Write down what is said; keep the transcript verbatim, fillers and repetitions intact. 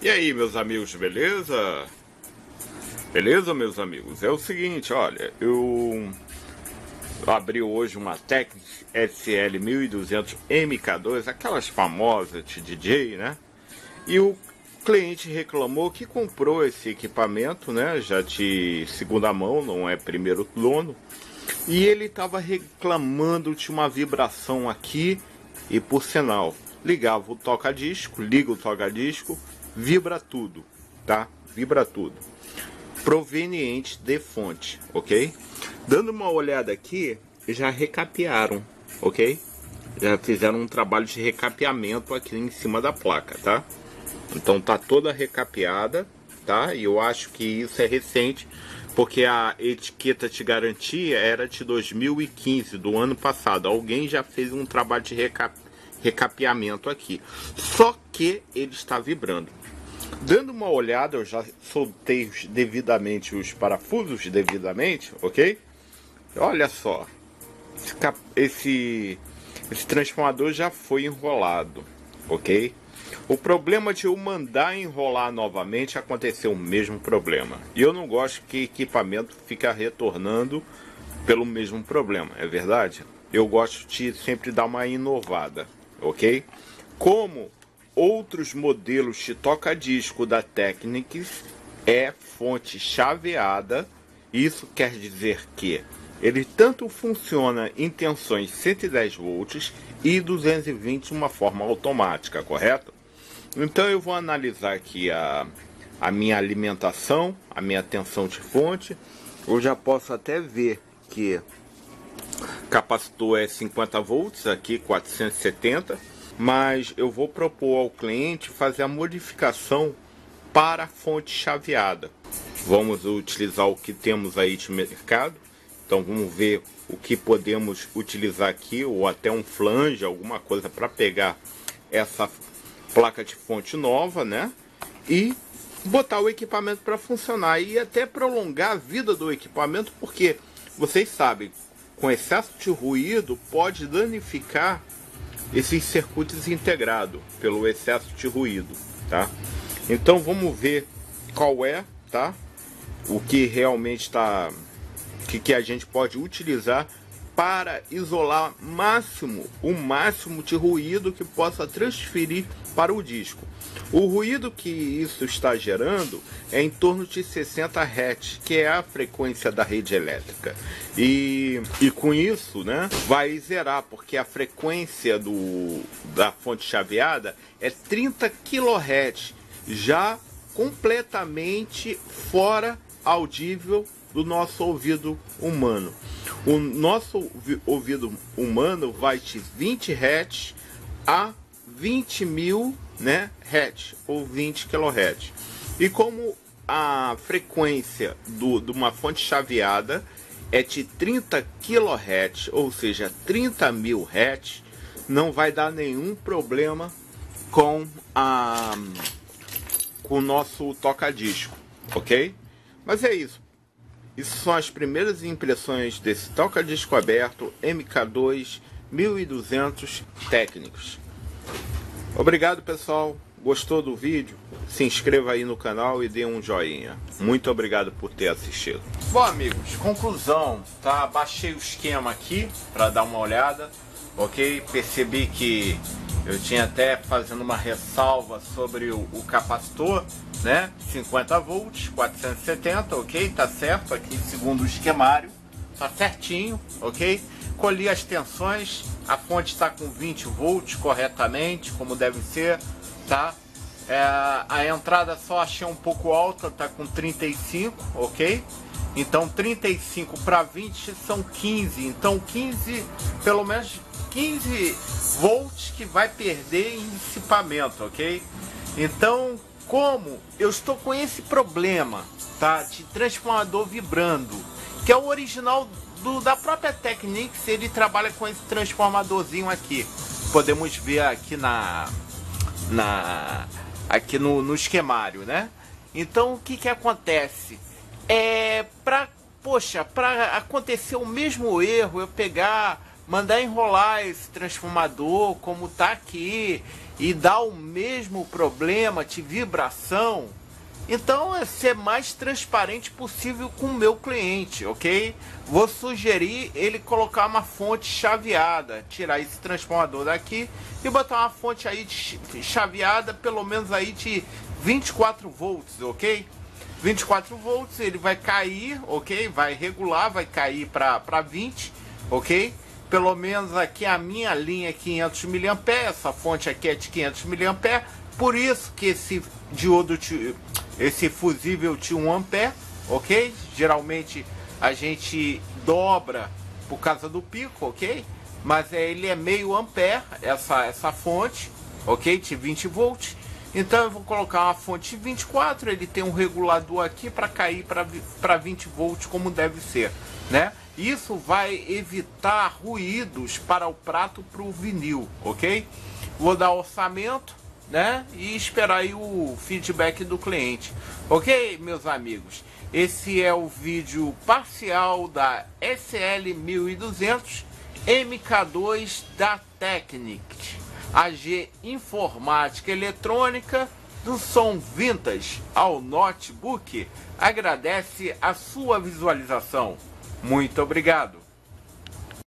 E aí, meus amigos, beleza? Beleza, meus amigos? É o seguinte, olha, eu abri hoje uma Technics S L mil e duzentos M K dois, aquelas famosas de D J, né? E o cliente reclamou que comprou esse equipamento, né? Já de segunda mão, não é primeiro dono. E ele estava reclamando de uma vibração aqui e, por sinal, ligava o toca-disco, liga o toca-disco, vibra tudo, tá? Vibra tudo. Proveniente de fonte, ok? Dando uma olhada aqui, já recapearam, ok? Já fizeram um trabalho de recapeamento aqui em cima da placa, tá? Então tá toda recapeada, tá? E eu acho que isso é recente, porque a etiqueta de garantia era de dois mil e quinze, do ano passado. Alguém já fez um trabalho de recapeamento. Recapeamento aqui, só que ele está vibrando. Dando uma olhada, eu já soltei devidamente os parafusos devidamente, ok? Olha só, esse, esse, esse transformador já foi enrolado, ok? O problema de eu mandar enrolar novamente, aconteceu o mesmo problema, e eu não gosto que equipamento fica retornando pelo mesmo problema, é verdade? Eu gosto de sempre dar uma inovada, ok? Como outros modelos de toca-disco da Technics, é fonte chaveada. Isso quer dizer que ele tanto funciona em tensões cento e dez volts e duzentos e vinte de uma forma automática, correto? Então eu vou analisar aqui a, a minha alimentação, a minha tensão de fonte. Eu já posso até ver que capacitor é cinquenta volts, aqui quatrocentos e setenta, mas eu vou propor ao cliente fazer a modificação para a fonte chaveada. Vamos utilizar o que temos aí de mercado, então vamos ver o que podemos utilizar aqui, ou até um flange, alguma coisa para pegar essa placa de fonte nova, né? E botar o equipamento para funcionar e até prolongar a vida do equipamento, porque vocês sabem, com excesso de ruído pode danificar esses circuitos integrados pelo excesso de ruído, tá? Então vamos ver qual é, tá? O que realmente está, que que a gente pode utilizar para isolar máximo o máximo de ruído que possa transferir para o disco. O ruído que isso está gerando é em torno de sessenta hertz, que é a frequência da rede elétrica. E, e com isso, né, vai zerar, porque a frequência do, da fonte chaveada é trinta quilohertz, já completamente fora audível do nosso ouvido humano. O nosso ouvido humano vai de vinte hertz a vinte mil, né, hertz ou vinte quilohertz. E como a frequência do, de uma fonte chaveada é de trinta quilohertz, ou seja, trinta mil hertz, não vai dar nenhum problema com a com o nosso toca-disco, ok? Mas é isso. Isso são as primeiras impressões desse toca-disco aberto M K dois mil e duzentos Technics. Obrigado, pessoal. Gostou do vídeo? Se inscreva aí no canal e dê um joinha. Muito obrigado por ter assistido. Bom, amigos, conclusão, tá? Baixei o esquema aqui para dar uma olhada, ok? Percebi que eu tinha até fazendo uma ressalva sobre o, o capacitor, né? cinquenta volts, quatrocentos e setenta, ok? Tá certo aqui, segundo o esquemário. Tá certinho, ok? Colhi as tensões, a fonte está com vinte volts corretamente, como deve ser, tá? É, a entrada só achei um pouco alta, tá com trinta e cinco, ok? Então trinta e cinco para vinte são quinze, então quinze, pelo menos quinze volts que vai perder em dissipamento, ok? Então, como eu estou com esse problema, tá? De transformador vibrando, que é o original do, da própria Technics, ele trabalha com esse transformadorzinho aqui. Podemos ver aqui na, na aqui no, no esquemário, né? Então o que que acontece? É para, poxa, para acontecer o mesmo erro, eu pegar, mandar enrolar esse transformador como tá aqui e dá o mesmo problema de vibração, então é ser mais transparente possível com o meu cliente, ok? Vou sugerir ele colocar uma fonte chaveada, tirar esse transformador daqui e botar uma fonte aí de chaveada, pelo menos aí de vinte e quatro volts, ok? vinte e quatro volts, ele vai cair, ok? Vai regular, vai cair para vinte, ok? Pelo menos aqui a minha linha é quinhentos miliamperes, essa fonte aqui é de quinhentos miliamperes, por isso que esse diodo, esse fusível de um ampere, ok? Geralmente a gente dobra por causa do pico, ok? Mas ele é meio ampere, essa, essa fonte, ok? De vinte volts. Então eu vou colocar uma fonte de vinte e quatro, ele tem um regulador aqui para cair para vinte volts como deve ser, né? Isso vai evitar ruídos para o prato, para o vinil, ok? Vou dar orçamento, né? E esperar aí o feedback do cliente. Ok, meus amigos? Esse é o vídeo parcial da S L mil e duzentos M K dois da Technics A G Informática Eletrônica do Som Vintage ao Notebook. Agradece a sua visualização. Muito obrigado.